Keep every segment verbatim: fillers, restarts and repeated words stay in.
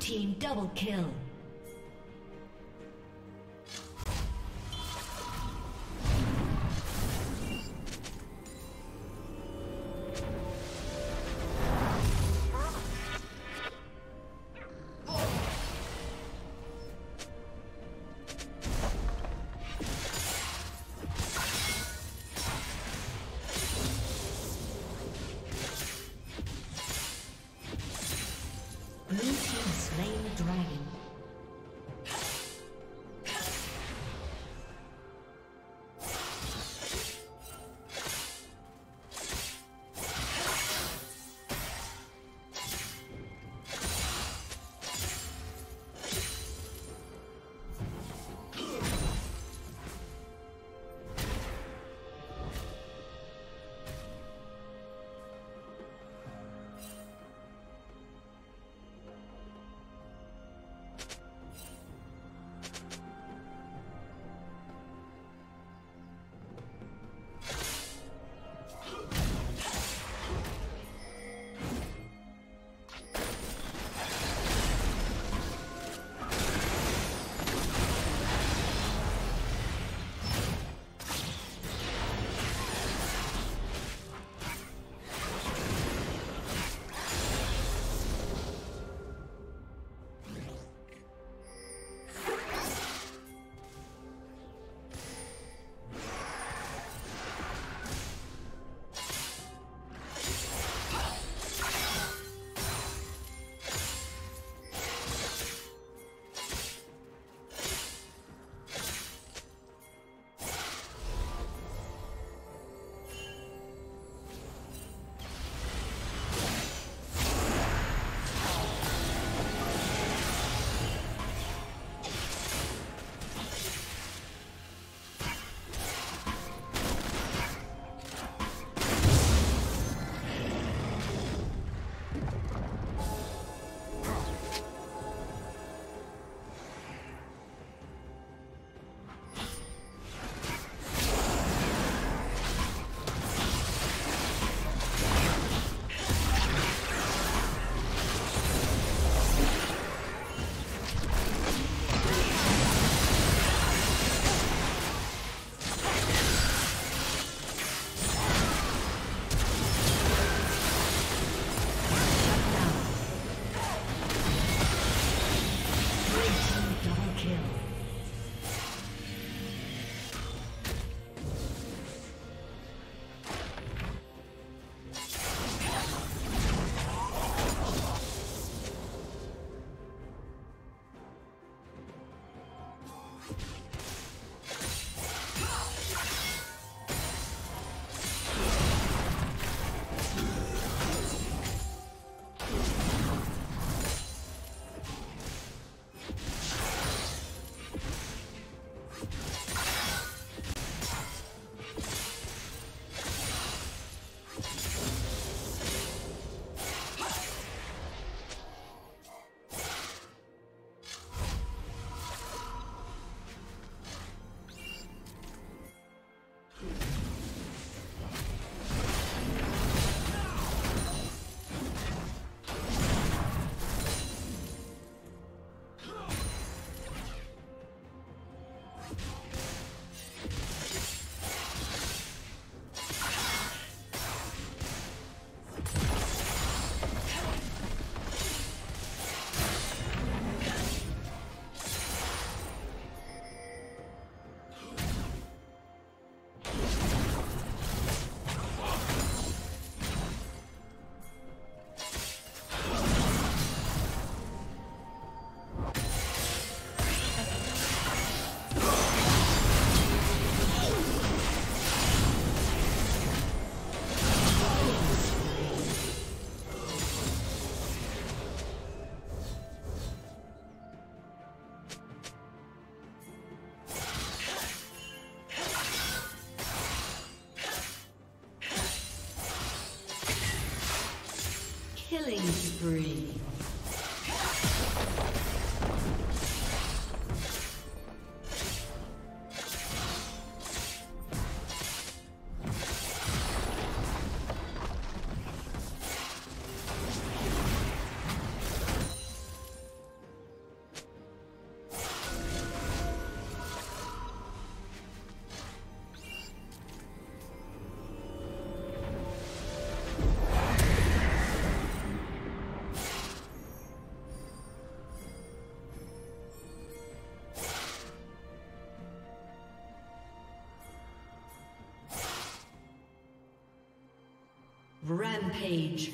Team double kill. Killing spree. Rampage.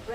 The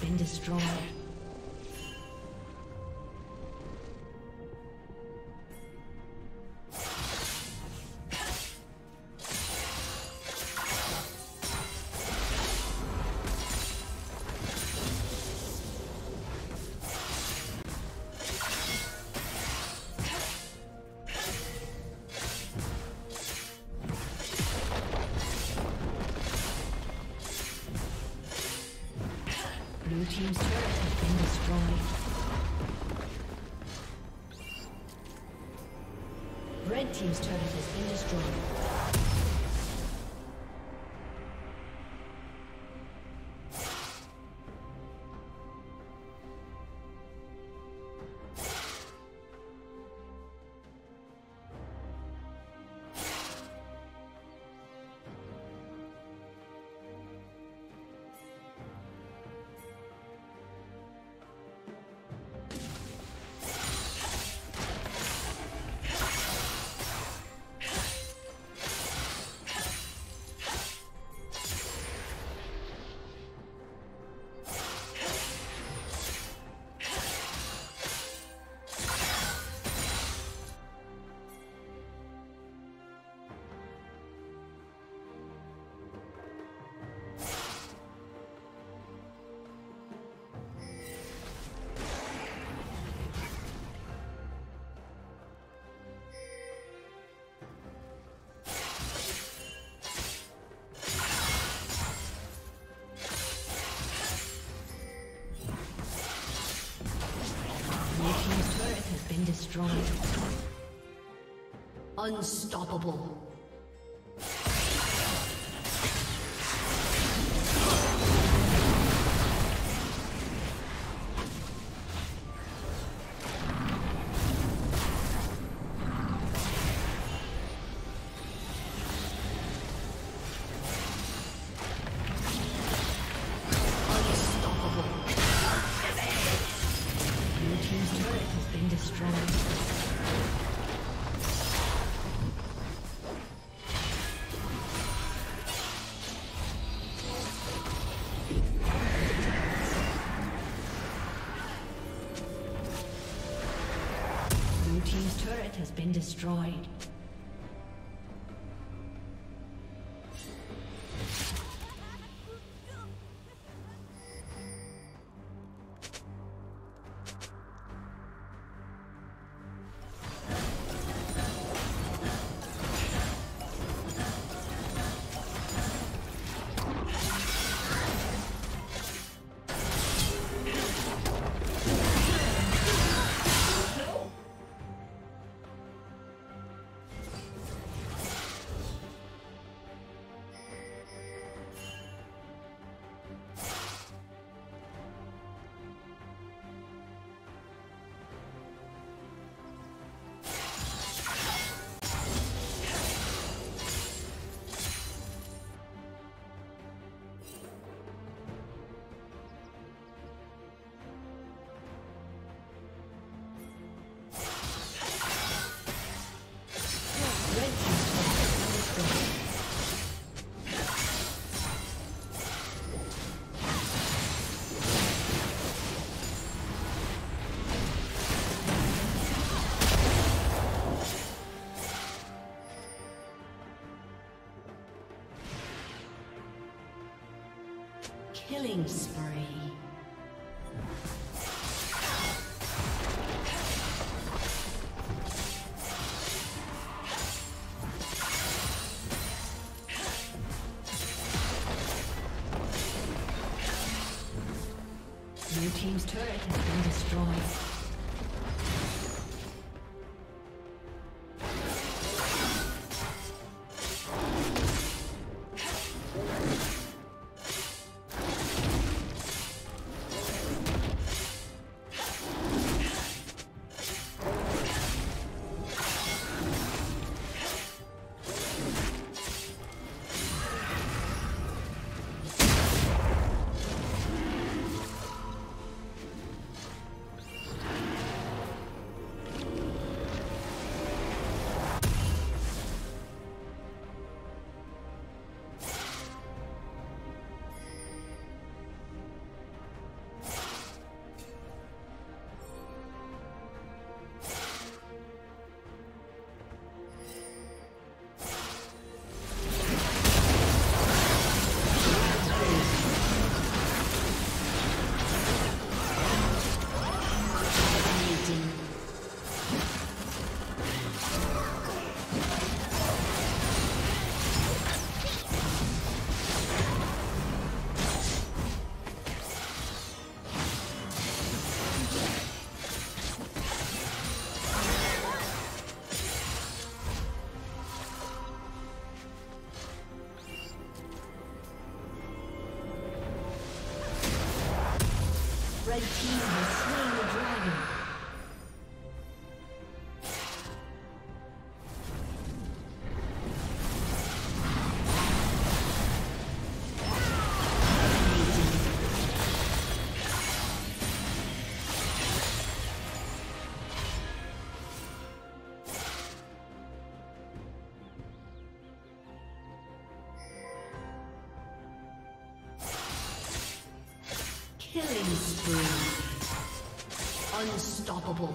Been destroyed. Blue team's turret has been destroyed. Red team's turret has been destroyed. Destroyed. Unstoppable. Unstoppable. has been destroyed. Killing spree. Blue team's turret has been destroyed. Red team has slain the dragon. Killing spree. Unstoppable.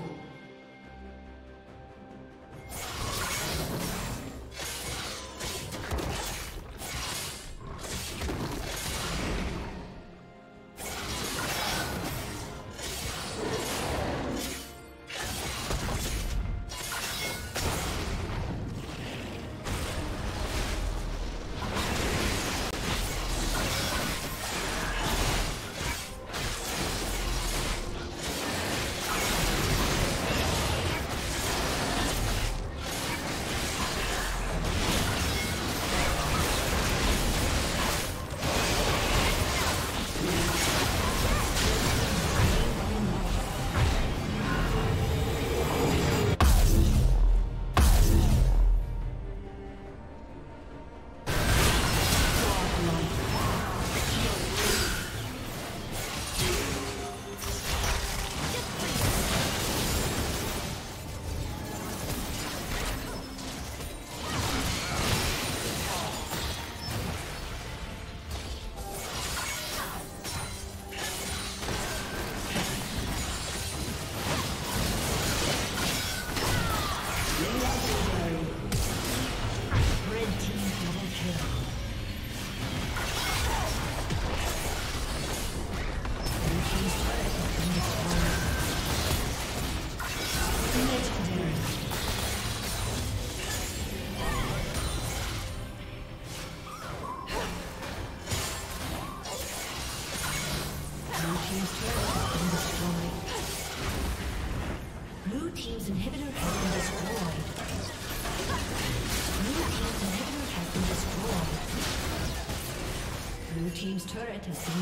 team's turret has been